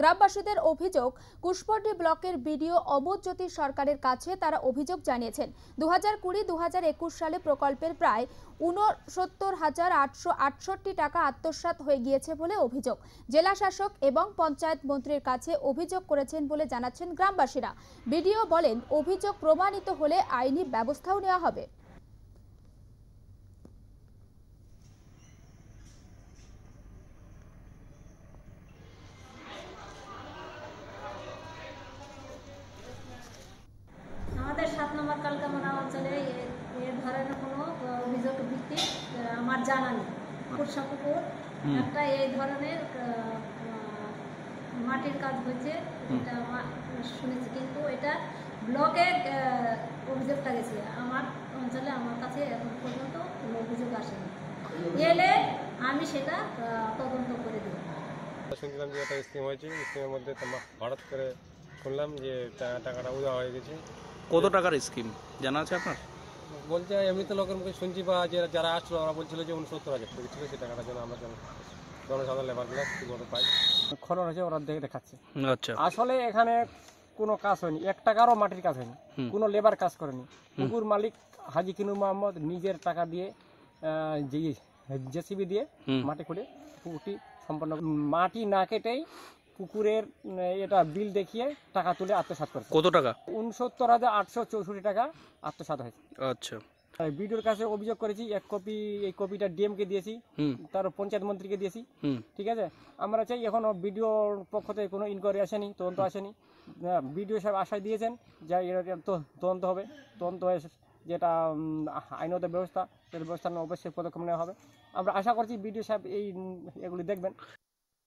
গ্রামবাসীদের অভিযোগ কুশপট্টি ব্লকের বিডিও অমোদজ্যোতি সরকারের কাছে তারা অভিযোগ জানিয়েছেন 2020-2021 সালে প্রকল্পের প্রায় ৬৯,৮৬৮ টাকা আত্মসাৎ হয়ে গিয়েছে বলে অভিযোগ। জেলা শাসক এবং পঞ্চায়েত মন্ত্রীর কাছে অভিযোগ করেছেন বলে জানাচ্ছেন গ্রামবাসীরা। বিডিও বলেন অভিযোগ প্রমাণিত হলে আইনি ব্যবস্থাও নেওয়া হবে। মাটির কাজ হয়েছে শুনেছি, কিন্তু এটা ব্লকে অভিযোগটা গেছে আমার অঞ্চলে। আমার কাছে এখন পর্যন্ত কোনো অভিযোগ আসেনি, এলে আমি সেটা তদন্ত করে দেব। শুনছিলাম যে একটা স্কিম হয়েছে, স্কিমের মধ্যে হঠাৎ করে শুনলাম যে টাকাটা উধাও হয়ে গেছে। কত টাকার স্কিম জানা আছে আপনার? বলছে এমনি তো লোকের মুখে শুনছি, বা যারা আসছিল ওরা বলছিল যে ৬৯,০০০ টাকা ছিল, সেই টাকাটা যেন আমরা জনসাধারণ লেবারগুলো কীভাবে পাই। খরচ হয়েছে ওরা দেখে দেখাচ্ছে। আচ্ছা, আসলে এখানে কোনো কাজ হয়নি, ১ টাকারও মাটির কাজ হয়নি, কোনো লেবার কাজ করেনি। পুকুর মালিক হাজি কিনু মোহাম্মদ নিজের টাকা দিয়ে জেসিবি দিয়ে মাটি খুঁড়ে পুকুরটি সম্পন্ন, মাটি না কেটেই পুকুরের এটা বিল দেখিয়ে টাকা তুলে আত্মসাৎ করেছে। কত টাকা? ৬৯,৮৬৪ টাকা আত্মসাৎ হয়েছে। আচ্ছা, বিডিওর কাছে অভিযোগ করেছি, এই কপিটা ডিএম কে দিয়েছি, তার পঞ্চায়েত মন্ত্রীকে দিয়েছি। ঠিক আছে, আমরা চাই এখনো বিডিওর পক্ষ থেকে কোনো ইনকোয়ারি আসেনি, তদন্ত আসেনি। বিডিও সাহেব আশায় দিয়েছেন যে তদন্ত হবে, তদন্ত হয়ে যেটা আইনত ব্যবস্থা, সেটা ব্যবস্থা অবশ্যই পদক্ষেপ নেওয়া হবে। আমরা আশা করছি বিডিও সাহেব এগুলি দেখবেন।